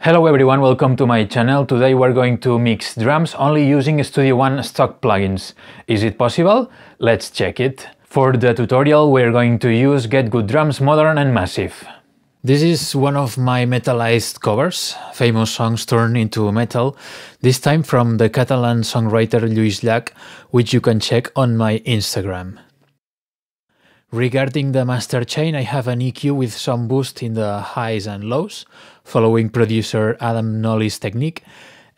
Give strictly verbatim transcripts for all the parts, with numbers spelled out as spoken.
Hello everyone, welcome to my channel. Today we're going to mix drums only using Studio One stock plugins. Is it possible? Let's check it. For the tutorial we're going to use GetGood Drums Modern and Massive. This is one of my metalized covers, famous songs turned into metal, this time from the Catalan songwriter Luis Llach, which you can check on my Instagram. Regarding the master chain, I have an E Q with some boost in the highs and lows, following producer Adam Nolly's technique,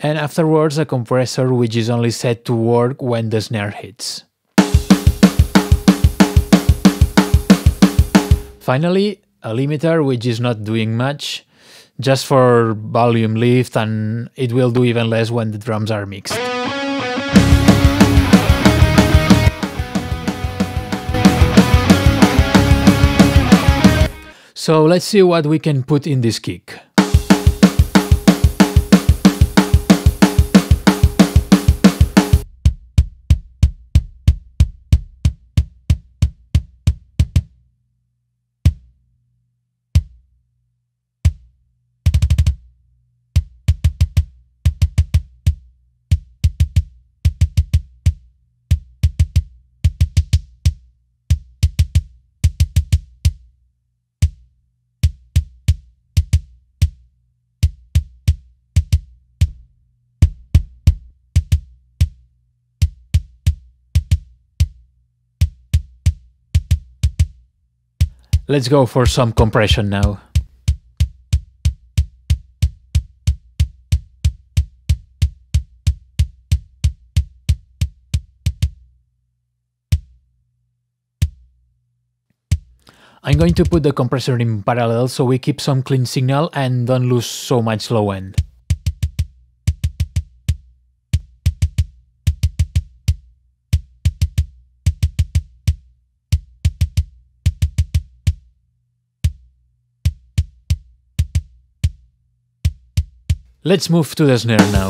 and afterwards a compressor which is only set to work when the snare hits. Finally, a limiter which is not doing much, just for volume lift, and it will do even less when the drums are mixed. So let's see what we can put in this kick. Let's go for some compression now. I'm going to put the compressor in parallel so we keep some clean signal and don't lose so much low end. Let's move to the snare now.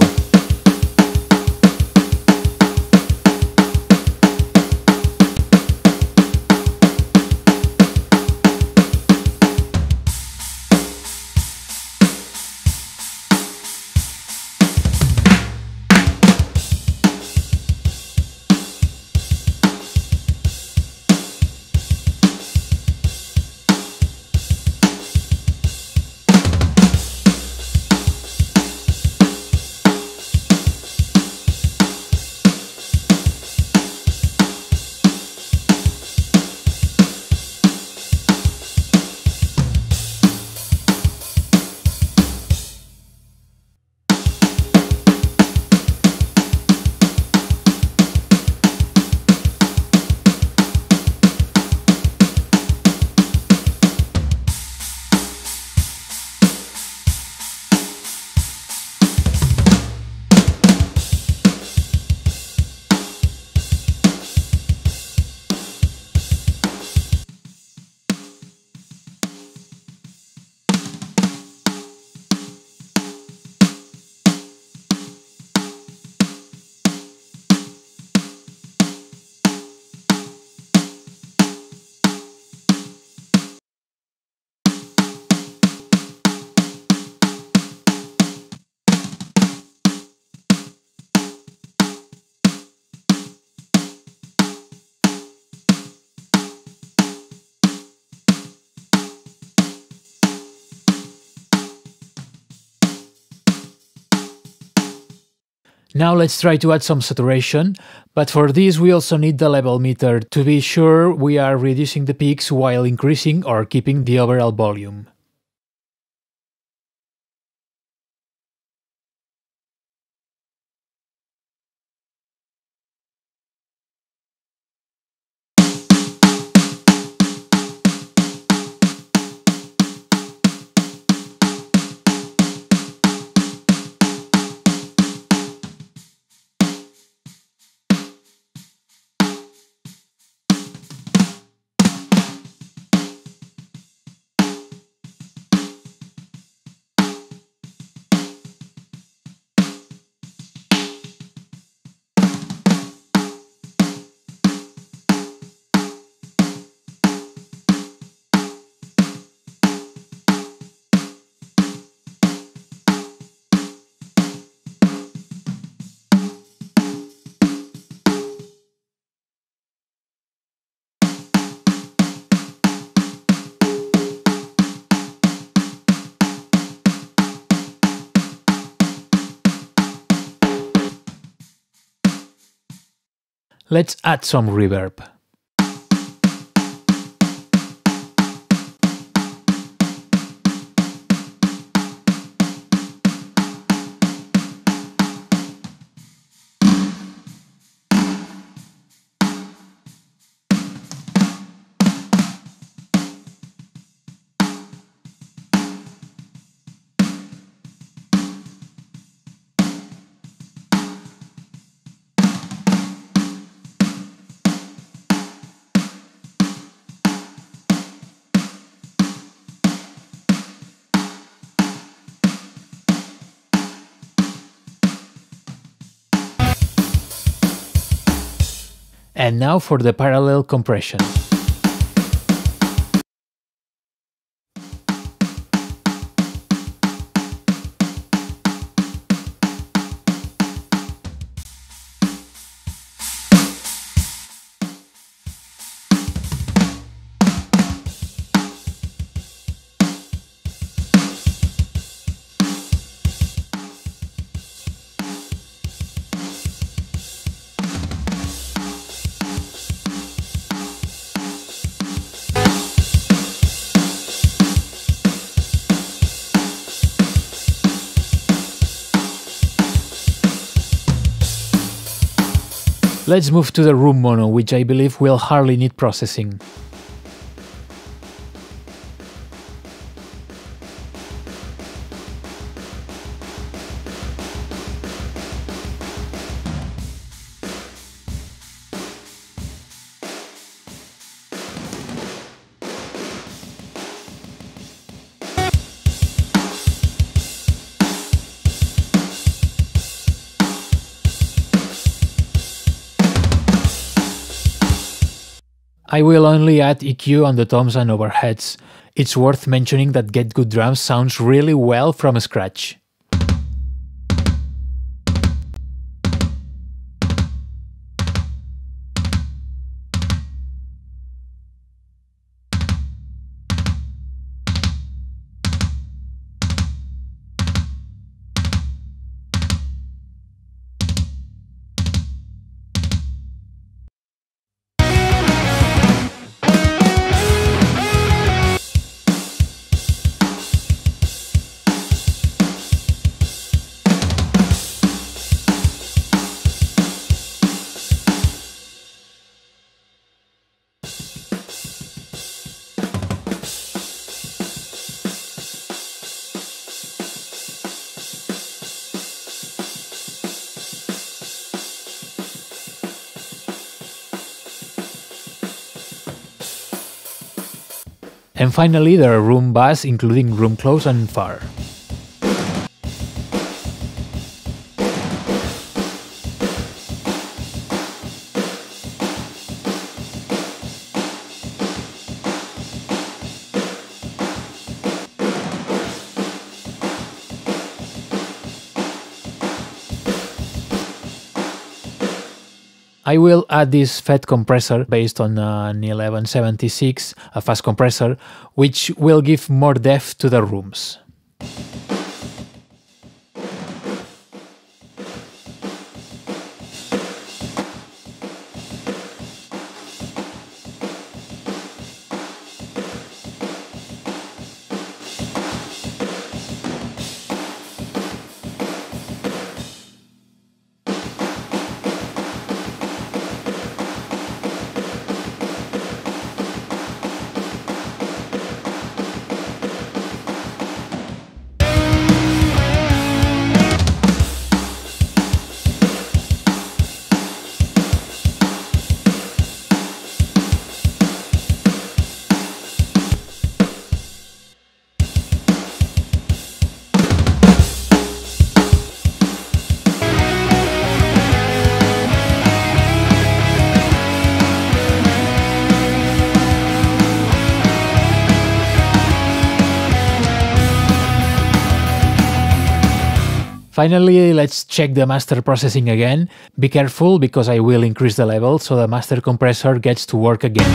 Now let's try to add some saturation, but for this we also need the level meter to be sure we are reducing the peaks while increasing or keeping the overall volume. Let's add some reverb. And now for the parallel compression. Let's move to the room mono, which I believe will hardly need processing. I will only add E Q on the toms and overheads. It's worth mentioning that GetGood Drums sounds really well from scratch. And finally, there are room bass, including room close and far. I will add this F E T compressor based on an eleven seventy-six, a fast compressor, which will give more depth to the rooms. Finally, let's check the master processing again. Be careful because I will increase the level so the master compressor gets to work again.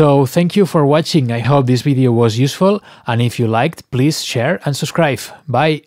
So thank you for watching, I hope this video was useful, and if you liked, please share and subscribe. Bye!